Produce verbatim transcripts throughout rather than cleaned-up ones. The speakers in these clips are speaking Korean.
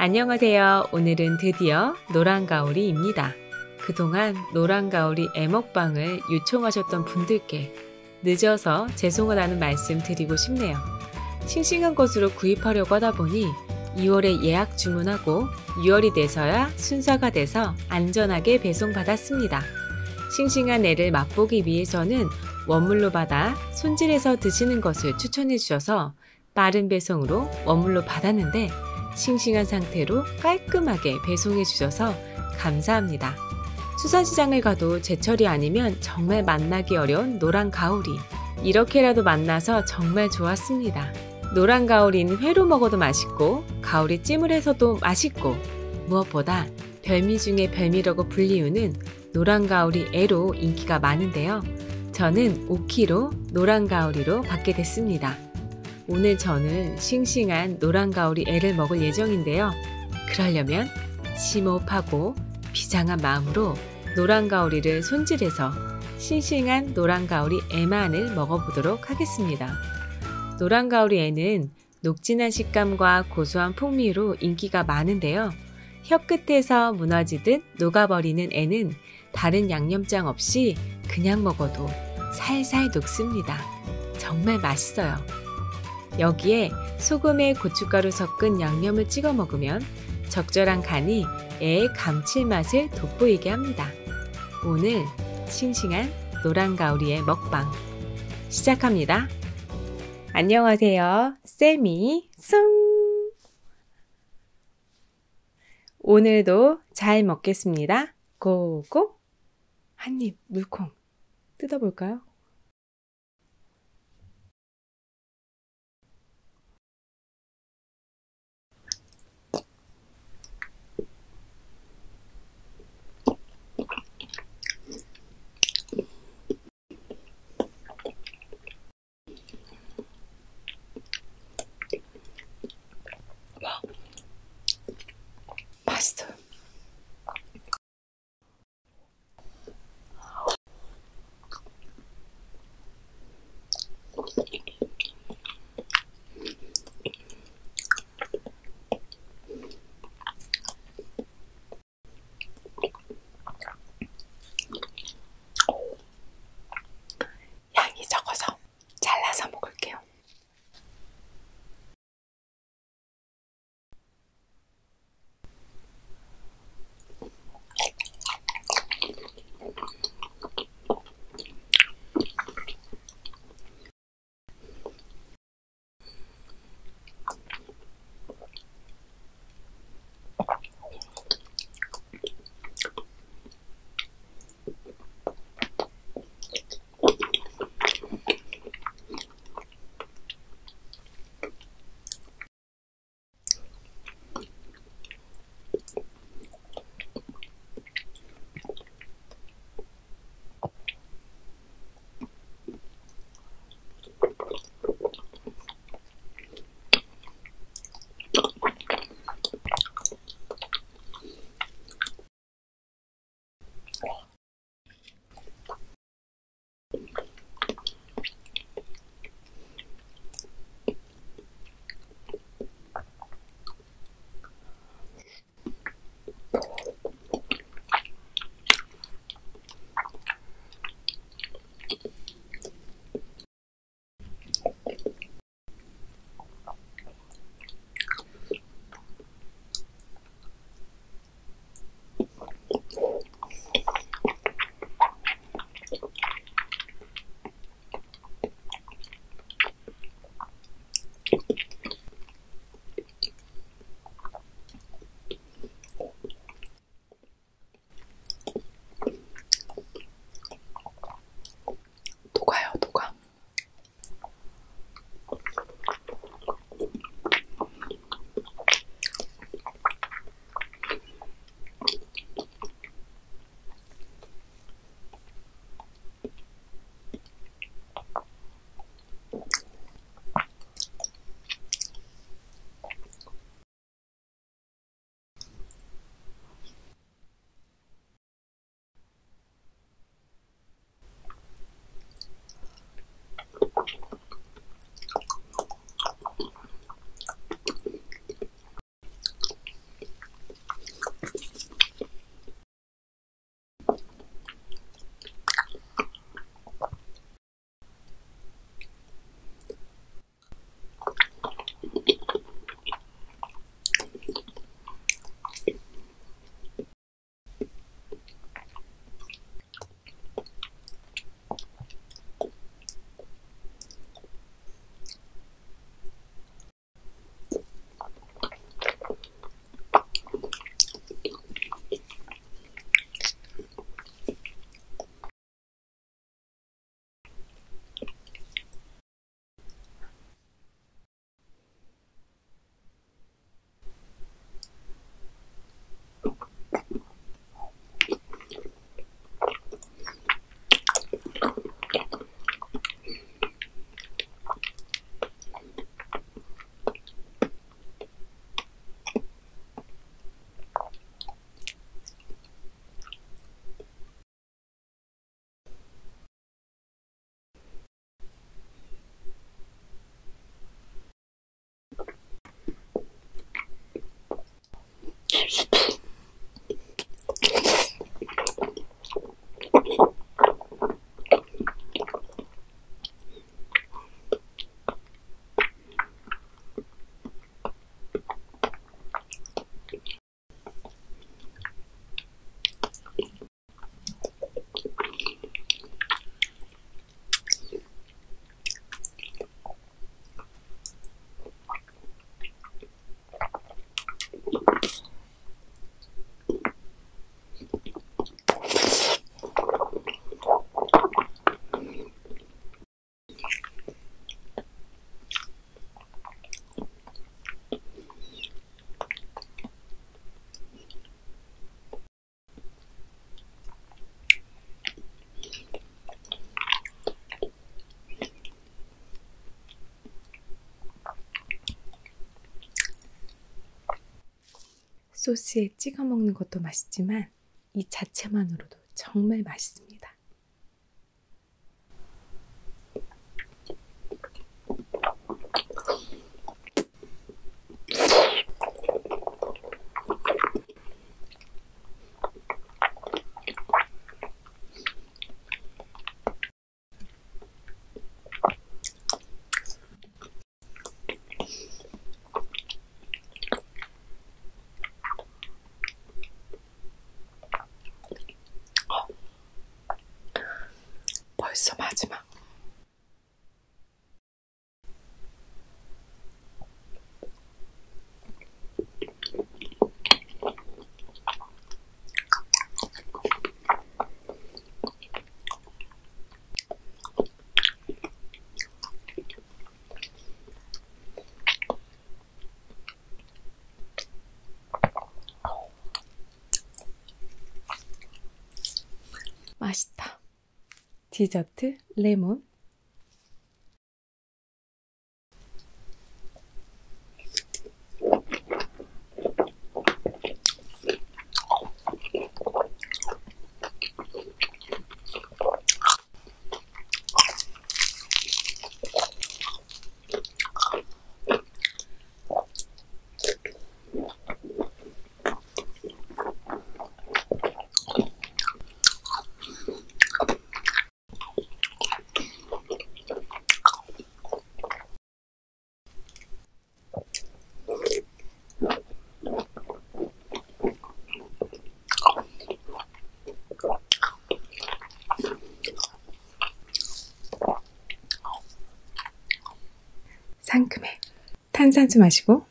안녕하세요. 오늘은 드디어 노랑가오리입니다. 그동안 노랑가오리 애먹방을 요청하셨던 분들께 늦어서 죄송하다는 말씀 드리고 싶네요. 싱싱한 것으로 구입하려고 하다 보니 이월에 예약 주문하고 유월이 돼서야 순서가 돼서 안전하게 배송받았습니다. 싱싱한 애를 맛보기 위해서는 원물로 받아 손질해서 드시는 것을 추천해 주셔서 빠른 배송으로 원물로 받았는데 싱싱한 상태로 깔끔하게 배송해 주셔서 감사합니다. 수산시장을 가도 제철이 아니면 정말 만나기 어려운 노랑가오리, 이렇게라도 만나서 정말 좋았습니다. 노랑가오리는 회로 먹어도 맛있고 가오리 찜을 해서도 맛있고 무엇보다 별미 중에 별미라고 불리우는 노랑가오리 애로 인기가 많은데요. 저는 오 킬로그램 노랑가오리로 받게 됐습니다. 오늘 저는 싱싱한 노랑가오리 애를 먹을 예정인데요. 그러려면 심호흡하고 비장한 마음으로 노랑가오리를 손질해서 싱싱한 노랑가오리 애만을 먹어보도록 하겠습니다. 노랑가오리 애는 녹진한 식감과 고소한 풍미로 인기가 많은데요. 혀끝에서 무너지듯 녹아버리는 애는 다른 양념장 없이 그냥 먹어도 살살 녹습니다. 정말 맛있어요. 여기에 소금에 고춧가루 섞은 양념을 찍어 먹으면 적절한 간이 애의 감칠맛을 돋보이게 합니다. 오늘 싱싱한 노랑가오리의 먹방 시작합니다. 안녕하세요. 쎄미 쏨! 오늘도 잘 먹겠습니다. 고고! 한입 물콩 뜯어볼까요? 맛있어요. 소스에 찍어 먹는 것도 맛있지만 이 자체만으로도 정말 맛있습니다. 벌써 마지막. 맛있다. 디저트 레몬. 상큼해. 탄산수 마시고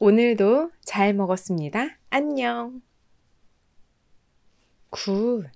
오늘도 잘 먹었습니다. 안녕. 굿.